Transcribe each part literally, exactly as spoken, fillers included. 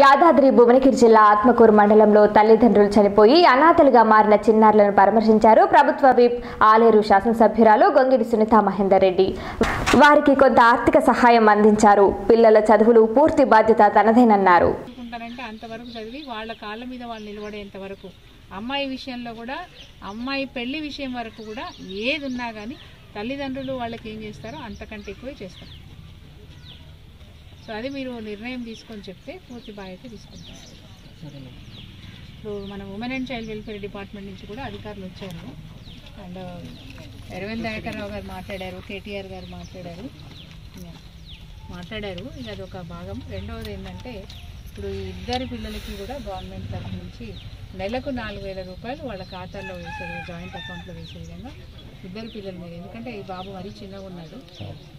యాదాద్రి భువనగిరి జిల్లా ఆత్మకూరు మండలంలో తల్లిదండ్రులు చనిపోయి అనాథలుగా మారిన చిన్నారులను పరామర్శించారు ప్రభుత్వ విప్ ఆలేరు శాసనసభ్యురాలు గొంగిడి సునీత మహేందర్ రెడ్డి. వారికి కొంత ఆర్థిక సహాయం అందించారు. పిల్లల చదువులు పూర్తి బాధ్యత తనదేనన్నారు. అమ్మాయి విషయంలో కూడా అమ్మాయి పెళ్లి విషయం వరకు కూడా ఏది ఉన్నా కానీ తల్లిదండ్రులు వాళ్ళకి ఏం చేస్తారో అంతకంటే ఎక్కువే చేస్తారు. సో అది మీరు నిర్ణయం తీసుకొని చెప్తే పూర్తి బాధ్యత తీసుకుంటారు. ఇప్పుడు మన women and child welfare department నుంచి కూడా అధికారులు వచ్చారు. అండ్ ఎరవేల్ దయాకర్రావు గారు మాట్లాడారు, కేటీఆర్ గారు మాట్లాడారు మాట్లాడారు ఇది అదొక భాగం. రెండవది ఏంటంటే ఇప్పుడు ఈ ఇద్దరు పిల్లలకి కూడా గవర్నమెంట్ తరఫు నుంచి నెలకు నాలుగు వేల రూపాయలు వాళ్ళ ఖాతాల్లో వేసే జాయింట్ అకౌంట్లో వేసే విధంగా ఇద్దరు పిల్లల మీద, ఎందుకంటే ఈ బాబు మరీ చిన్నగా ఉన్నాడు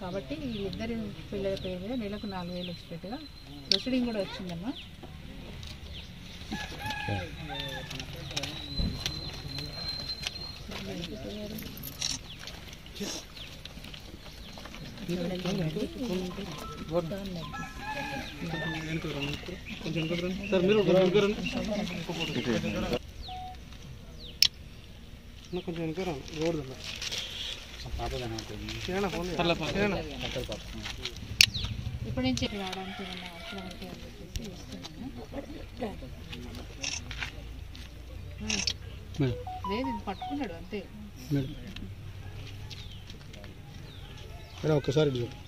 కాబట్టి వీళ్ళిద్దరి పిల్లల పేరు మీద నెలకు నాలుగు వేలు ఎక్స్పెక్ట్గా ప్రొసీడింగ్ కూడా వచ్చిందమ్మా. ఇప్పుడు నుంచి రావడానికి లేదు, ఇది పట్టుకున్నాడు అంతే. ఒకసారి